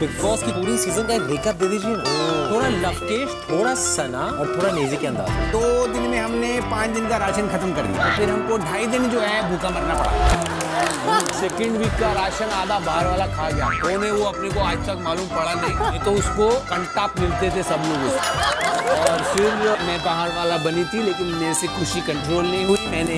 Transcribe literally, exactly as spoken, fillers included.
Big boss की पूरी season का एक ब्रेकअप दे दीजिए ना, थोड़ा लवकेश, थोड़ा सना और थोड़ा नेजी के अंदाज। दो दिन में हमने पाँच दिन का राशन खत्म कर दिया, फिर हमको ढाई दिन जो है भूखा मरना पड़ा। सेकेंड वीक का राशन आधा बाहर वाला खा गया, उन्हें वो अपने को आज तक मालूम पड़ा नहीं, तो उसको कंटाप मिलते थे सब लोग। और फिर मैं बाहर वाला बनी थी, लेकिन मेरे से खुशी कंट्रोल नहीं हुई, मैंने